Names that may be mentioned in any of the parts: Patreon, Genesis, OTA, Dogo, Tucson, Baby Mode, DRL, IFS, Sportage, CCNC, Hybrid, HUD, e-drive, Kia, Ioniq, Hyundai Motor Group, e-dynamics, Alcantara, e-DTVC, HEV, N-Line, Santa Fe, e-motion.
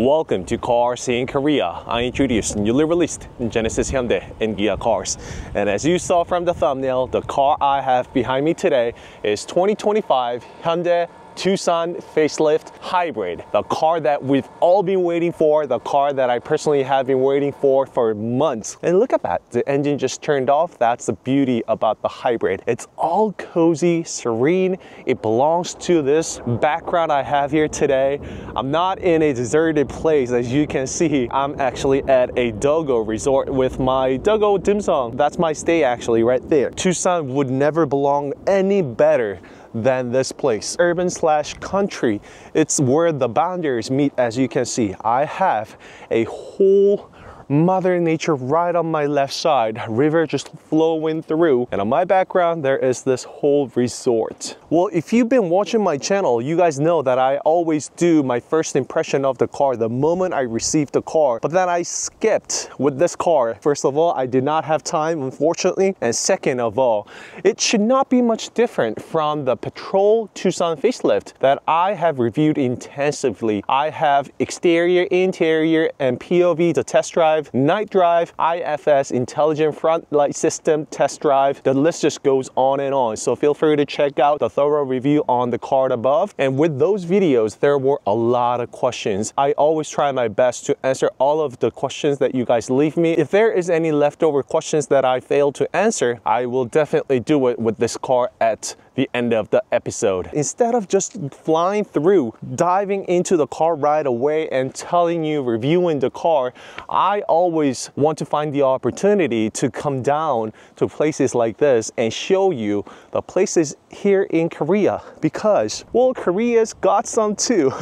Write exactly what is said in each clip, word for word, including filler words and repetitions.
Welcome to Cars in Korea. I introduce newly released Genesis, Hyundai and Kia cars. And as you saw from the thumbnail, the car I have behind me today is twenty twenty-five Hyundai Tucson facelift hybrid, the car that we've all been waiting for, the car that I personally have been waiting for for months. And look at that, the engine just turned off. That's the beauty about the hybrid. It's all cozy, serene. It belongs to this background I have here today. I'm not in a deserted place. As you can see, I'm actually at a Dogo resort with my Dogo dim sum. That's my stay actually right there. Tucson would never belong any better than this place. Urban slash country. It's where the boundaries meet, as you can see. I have a whole Mother Nature right on my left side, river just flowing through, and on my background there is this whole resort. Well, if you've been watching my channel, you guys know that I always do my first impression of the car the moment I received the car, but then I skipped with this car. First of all, I did not have time, unfortunately, and second of all, it should not be much different from the Patrol Tucson facelift that I have reviewed intensively. I have exterior, interior, and P O V to test drive, night drive, I F S, intelligent front light system test drive. The list just goes on and on. So feel free to check out the thorough review on the card above. And with those videos, there were a lot of questions. I always try my best to answer all of the questions that you guys leave me. If there is any leftover questions that I failed to answer, I will definitely do it with this car at the end of the episode. Instead of just flying through, diving into the car right away and telling you, reviewing the car, I always want to find the opportunity to come down to places like this and show you the places here in Korea, because, well, Korea's got some too.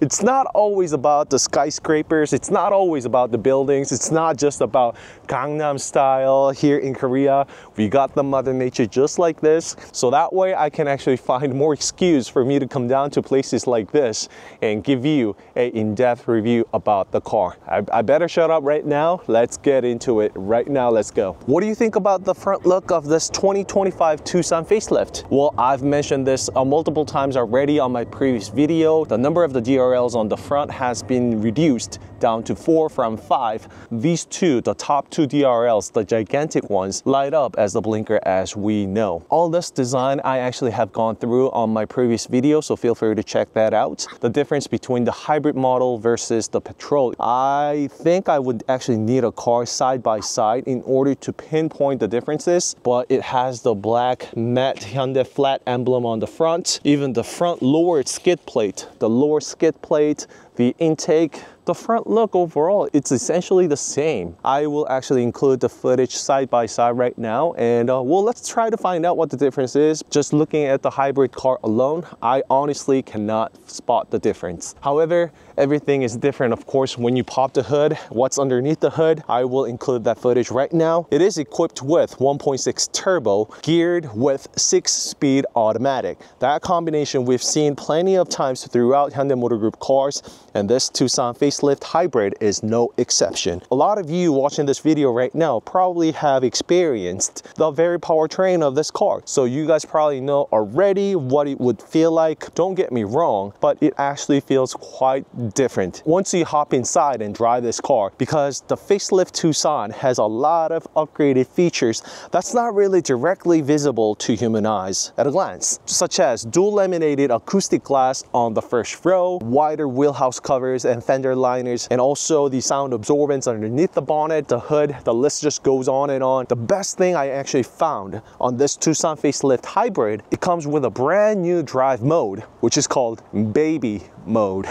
It's not always about the skyscrapers. It's not always about the buildings. It's not just about Gangnam style. Here in Korea, we got the Mother Nature just like this. So that way I can actually find more excuse for me to come down to places like this and give you an in-depth review about the car. I, I better shut up right now. Let's get into it right now. Let's go. What do you think about the front look of this twenty twenty-five Tucson facelift? Well, I've mentioned this uh, multiple times already on my previous video. The number of the D R Ls on the front has been reduced down to four from five. These two, the top two D R Ls, the gigantic ones, light up as the blinker as we know. All this design I actually have gone through on my previous video, so feel free to check that out. The difference between the hybrid model versus the Patrol. I think I would actually need a car side by side in order to pinpoint the differences, but it has the black matte Hyundai flat emblem on the front. Even the front lower skid plate, the lower skid plate, the intake, the front look overall, it's essentially the same. I will actually include the footage side by side right now, and uh, well, let's try to find out what the difference is. Just looking at the hybrid car alone, I honestly cannot spot the difference. However, everything is different, of course, when you pop the hood, what's underneath the hood. I will include that footage right now. It is equipped with one point six turbo, geared with six-speed automatic. That combination we've seen plenty of times throughout Hyundai Motor Group cars, and this Tucson facelift hybrid is no exception. A lot of you watching this video right now probably have experienced the very powertrain of this car, so you guys probably know already what it would feel like. Don't get me wrong, but it actually feels quite different once you hop inside and drive this car, because the facelift Tucson has a lot of upgraded features that's not really directly visible to human eyes at a glance, such as dual laminated acoustic glass on the first row, wider wheelhouse covers and fender liners, and also the sound absorbance underneath the bonnet, the hood. The list just goes on and on. The best thing I actually found on this Tucson facelift hybrid, it comes with a brand new drive mode, which is called Baby Mode.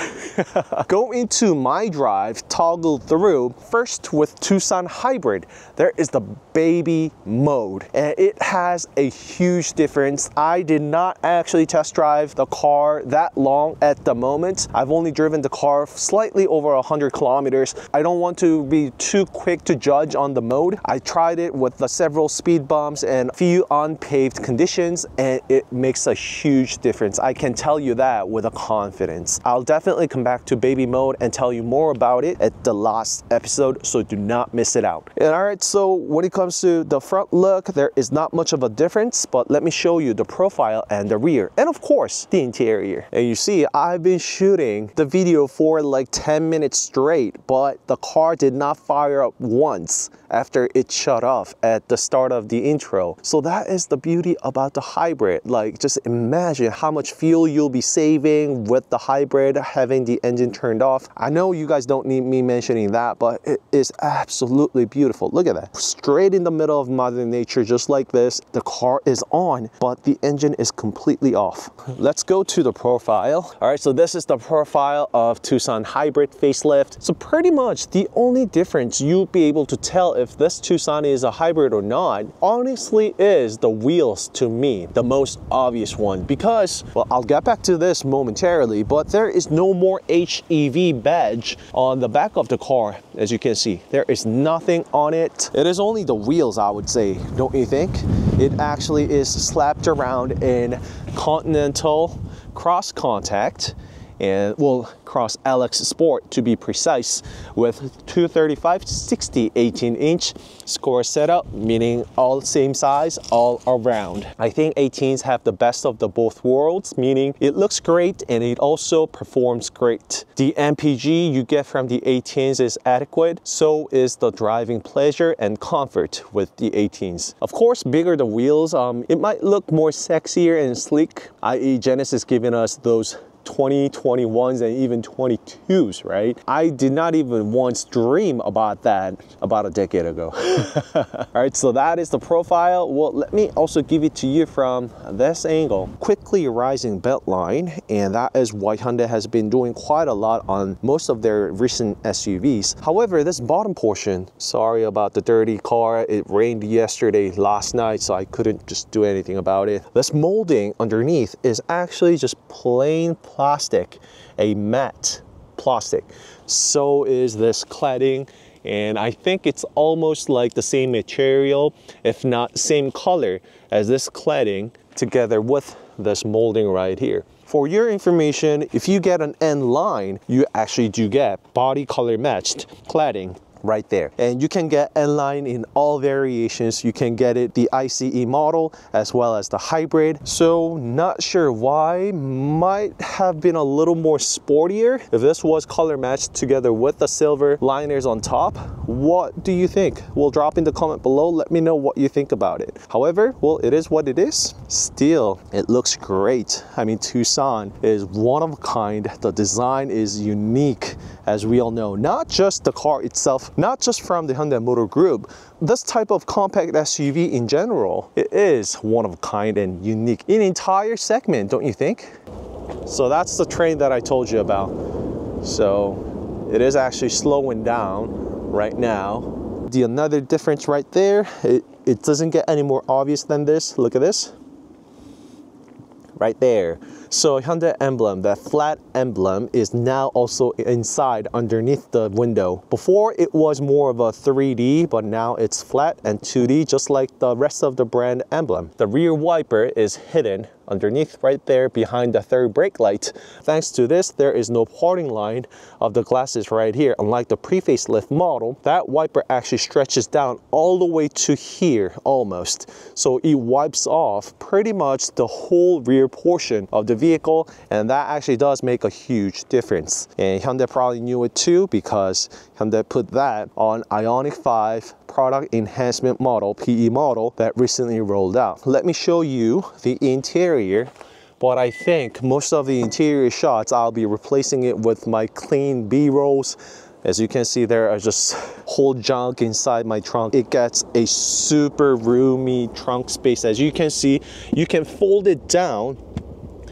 Go into My Drive, toggle through. First, with Tucson hybrid, there is the Baby Mode, and it has a huge difference. I did not actually test drive the car that long at the moment. I've only driven the car slightly over one hundred kilometers. I don't want to be too quick to judge on the mode. I tried it with the several speed bumps and a few unpaved conditions, and it makes a huge difference. I can tell you that with a confidence. I'll definitely come back to Baby Mode and tell you more about it at the last episode, so do not miss it out. And all right, so when it comes to the front look, there is not much of a difference, but let me show you the profile and the rear, and of course the interior. And you see, I've been shooting the video for like ten minutes straight, but the car did not fire up once after it shut off at the start of the intro. So that is the beauty about the hybrid. Like, just imagine how much fuel you'll be saving with the hybrid having the engine turned off. I know you guys don't need me mentioning that, but it is absolutely beautiful. Look at that, straight in the middle of Mother Nature, just like this. The car is on, but the engine is completely off. Let's go to the profile. All right, so this is the profile of Tucson hybrid facelift. So pretty much the only difference you'll be able to tell if this Tucson is a hybrid or not, honestly, is the wheels to me, the most obvious one, because, well, I'll get back to this momentarily, but there is no more H E V badge on the back of the car. As you can see, there is nothing on it. It is only the wheels, I would say, don't you think? It actually is slapped around in continental cross contact, and we'll cross L X Sport to be precise, with two thirty-five sixty eighteen inch square setup, meaning all same size all around. I think eighteens have the best of the both worlds, meaning it looks great and it also performs great. The M P G you get from the eighteens is adequate, so is the driving pleasure and comfort with the eighteens. Of course, bigger the wheels, um, it might look more sexier and sleek, i e Genesis giving us those twenty, twenty-ones and even twenty-twos, right? I did not even once dream about that about a decade ago. All right, so that is the profile. Well, let me also give it to you from this angle. Quickly rising beltline, and that is why Hyundai has been doing quite a lot on most of their recent S U Vs. However, this bottom portion, sorry about the dirty car, it rained yesterday, last night, so I couldn't just do anything about it. This molding underneath is actually just plain plastic, a matte plastic. So is this cladding, and I think it's almost like the same material, if not same color as this cladding, together with this molding right here. For your information, if you get an N-Line, you actually do get body color matched cladding right there. And you can get N-Line in all variations. You can get it the ICE model as well as the hybrid. So not sure why, might have been a little more sportier if this was color matched together with the silver liners on top. What do you think? Well, drop in the comment below, let me know what you think about it. However, well, it is what it is. Still, it looks great. I mean, Tucson is one of a kind. The design is unique, as we all know, not just the car itself, not just from the Hyundai Motor Group. This type of compact S U V in general, it is one of a kind and unique in entire segment, don't you think? So that's the train that I told you about. So it is actually slowing down right now. The another difference right there, it, it doesn't get any more obvious than this. Look at this. Right there. So Hyundai emblem, that flat emblem, is now also inside underneath the window. Before it was more of a three D, but now it's flat and two D, just like the rest of the brand emblem. The rear wiper is hidden underneath right there behind the third brake light. Thanks to this, there is no parting line of the glasses right here. Unlike the pre-facelift model, that wiper actually stretches down all the way to here almost. So it wipes off pretty much the whole rear portion of the vehicle, and that actually does make a huge difference. And Hyundai probably knew it too, because Hyundai put that on Ioniq five product enhancement model, P E model, that recently rolled out. Let me show you the interior. But I think most of the interior shots, I'll be replacing it with my clean B-rolls. As you can see, there are just whole junk inside my trunk. It gets a super roomy trunk space. As you can see, you can fold it down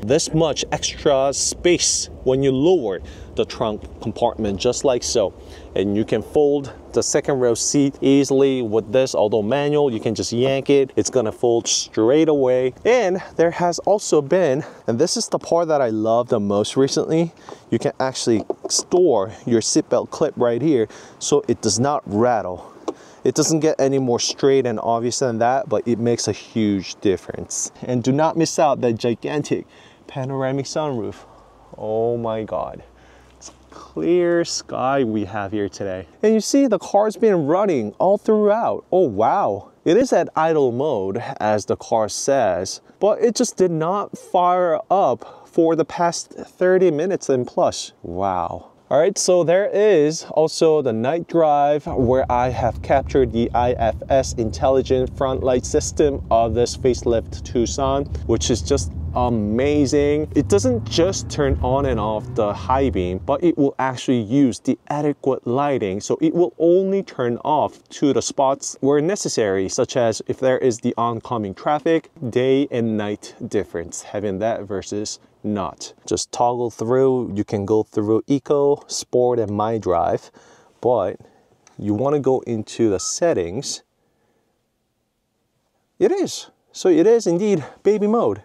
this much extra space when you lower the trunk compartment, just like so. And you can fold the second row seat easily with this, although manual, you can just yank it, it's gonna fold straight away. And there has also been, and this is the part that I love the most recently, you can actually store your seatbelt clip right here, so it does not rattle. It doesn't get any more straight and obvious than that, but it makes a huge difference. And do not miss out that gigantic panoramic sunroof Oh my God. It's clear sky we have here today. And you see the car's been running all throughout. Oh wow. It is at idle mode as the car says, but it just did not fire up for the past thirty minutes and plus. Wow. All right, so there is also the night drive where I have captured the I F S intelligent front light system of this facelift Tucson, which is just amazing. It doesn't just turn on and off the high beam, but it will actually use the adequate lighting. So it will only turn off to the spots where necessary, such as if there is the oncoming traffic, day and night difference, having that versus not. Just toggle through. You can go through Eco, Sport, and My Drive, but you want to go into the settings. It is. So it is indeed baby mode.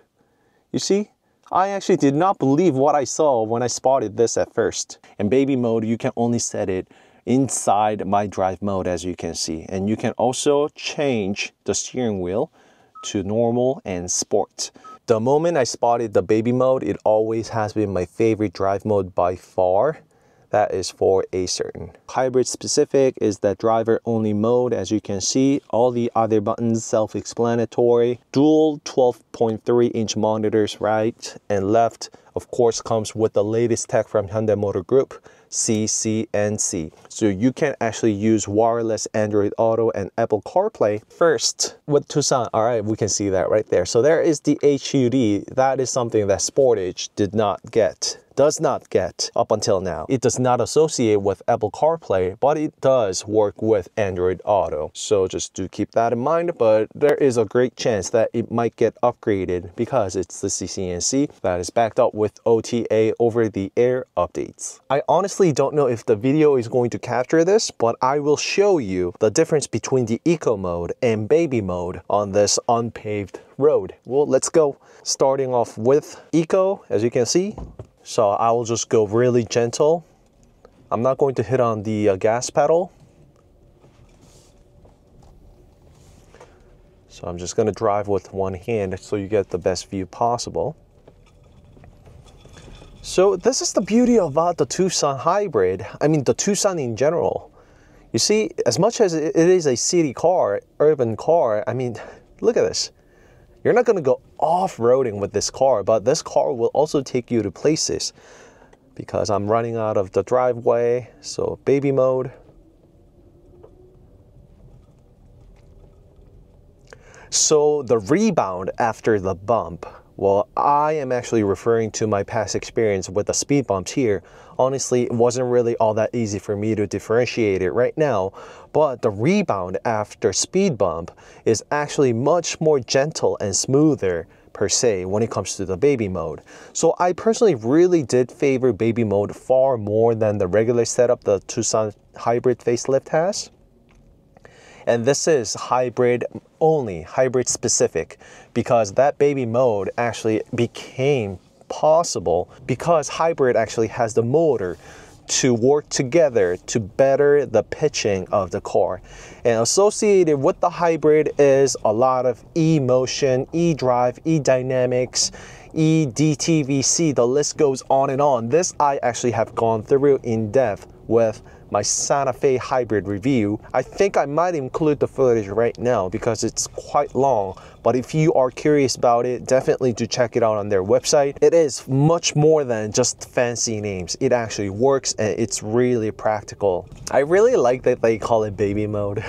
You see, I actually did not believe what I saw when I spotted this at first. In baby mode, you can only set it inside my drive mode, as you can see. And you can also change the steering wheel to normal and sport. The moment I spotted the baby mode, it always has been my favorite drive mode by far. That is for a certain. Hybrid specific is that driver only mode, as you can see. All the other buttons self-explanatory. Dual twelve point three inch monitors right and left. Of course comes with the latest tech from Hyundai Motor Group, C C N C. So you can actually use wireless Android Auto and Apple CarPlay first with Tucson. All right, we can see that right there. So there is the H U D. That is something that Sportage did not get, does not get up until now. It does not associate with Apple CarPlay, but it does work with Android Auto. So just do keep that in mind, but there is a great chance that it might get upgraded because it's the C C N C that is backed up with O T A over-the-air updates. I honestly don't know if the video is going to capture this, but I will show you the difference between the Eco mode and Baby mode on this unpaved road. Well, let's go. Starting off with Eco, as you can see. So I will just go really gentle. I'm not going to hit on the uh, gas pedal. So I'm just going to drive with one hand so you get the best view possible. So this is the beauty about the Tucson Hybrid. I mean, the Tucson in general. You see, as much as it is a city car, urban car, I mean, look at this. You're not going to go off-roading with this car, but this car will also take you to places because I'm running out of the driveway. So baby mode. So the rebound after the bump. Well, I am actually referring to my past experience with the speed bumps here. Honestly, it wasn't really all that easy for me to differentiate it right now, but the rebound after speed bump is actually much more gentle and smoother per se when it comes to the baby mode. So I personally really did favor baby mode far more than the regular setup the Tucson Hybrid facelift has. And this is hybrid only, hybrid specific, because that baby mode actually became possible because hybrid actually has the motor to work together to better the pitching of the car. And associated with the hybrid is a lot of e-motion, e-drive, e-dynamics, e D T V C, the list goes on and on. This I actually have gone through in depth with my Santa Fe hybrid review. I think I might include the footage right now because it's quite long, but if you are curious about it, definitely do check it out on their website. It is much more than just fancy names. It actually works and it's really practical. I really like that they call it baby mode.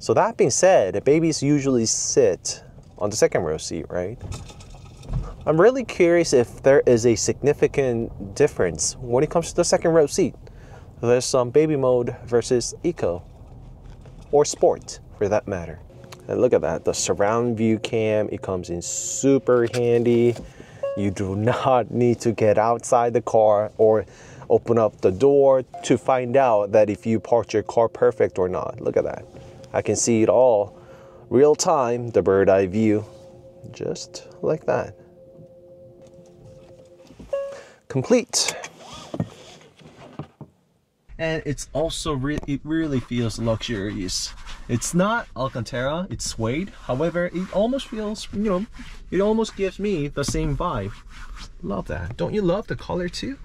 So that being said, babies usually sit on the second row seat, right? I'm really curious if there is a significant difference when it comes to the second row seat. There's some um, baby mode versus Eco or Sport for that matter. And look at that, the surround view cam, it comes in super handy. You do not need to get outside the car or open up the door to find out that if you parked your car perfect or not. Look at that. I can see it all real time, the bird eye view, just like that. Complete. And it's also re it really feels luxurious It's not Alcantara, it's suede. However, it almost feels, you know, it almost gives me the same vibe. Love that. Don't you love the color too?